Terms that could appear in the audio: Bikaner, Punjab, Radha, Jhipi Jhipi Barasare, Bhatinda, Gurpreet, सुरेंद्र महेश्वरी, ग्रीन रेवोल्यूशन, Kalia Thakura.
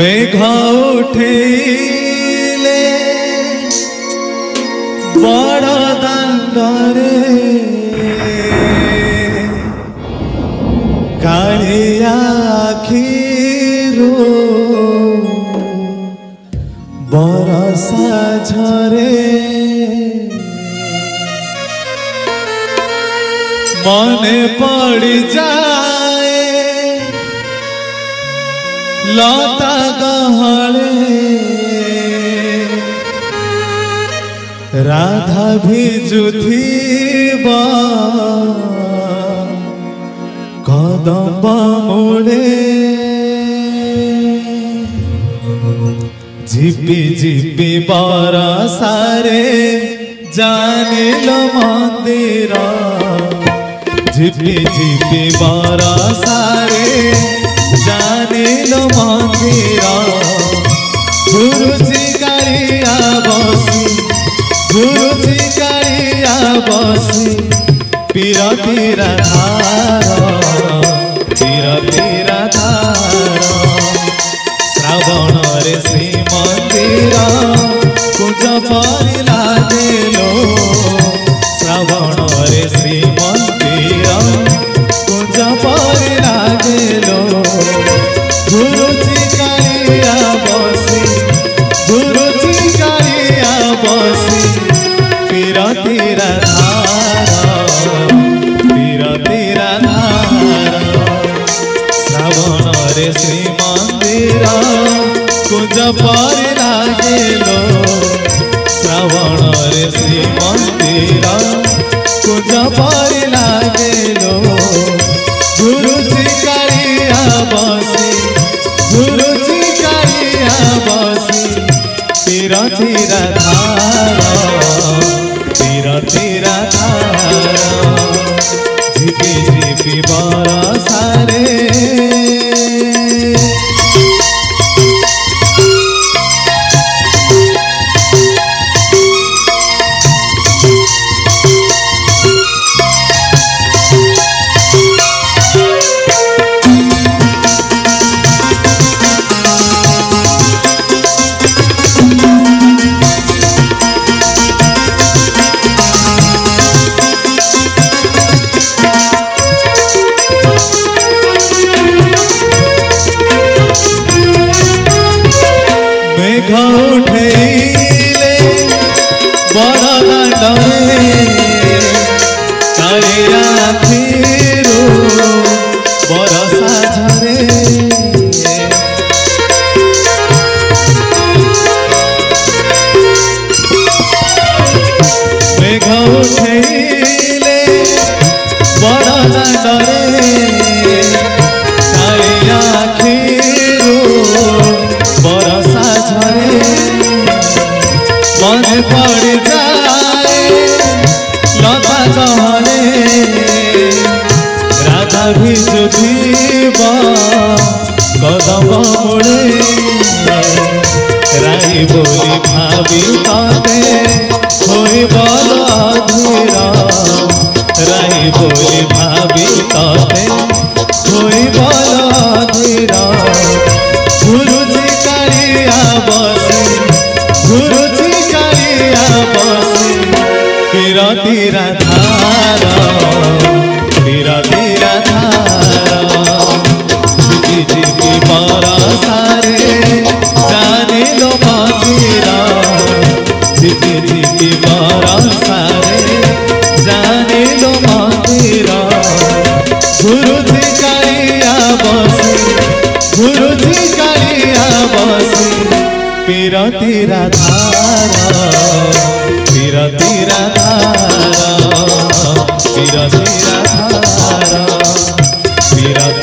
मेघा उठेले बड़ा दंगारे कालिया आखिरो बरसा झरे मने पड़ जाए लता गहले राधा भी जुथी कदम मोड़े झिपी झिपी बरसारे जानिल मंदिर झिपी झिपी बरसारे जानिल मंदिर गुरुजी कालिया बसी गुरुजी कालिया बसी पीरा पीरा धारा पीरा पीरा धारा श्रावण रे श्री मंदिर पूज पड़ा दिलो श्रावण रे श्री मंदिर पूज पड़ा दिलो गुरुजी कालिया बसी गुरुजी कालिया बसी पीरा पीरा धारा पीरा पीरा धारा श्रावण रे श्री कुंज पड़ा दिलो श्रावण रे श्री मंदिर कुंज पड़ा दिलो गुरुजी कालिया बसी गुरुजी कालिया बसी तेरा तेरा धारा तेरा तेरा धारा झिपी झिपी बरसारे बोली भाभी ताते होई बल अधीरा राई बोली भाभी ताते होई बल अधीरा गुरुजी कालिया बसी गुरुजी कालिया बसी पीरा पीरा धारा पीरा पीरा धारा झिपी झिपी बरसारे जानिलो झिपी झिपी बरसारे जानिलो मंदिर गुरुजी कालिया बसी गुरुजी कालिया बसी पीरा पीरा धारा पीरा पीरा धारा पीरा पीरा धारा पीरा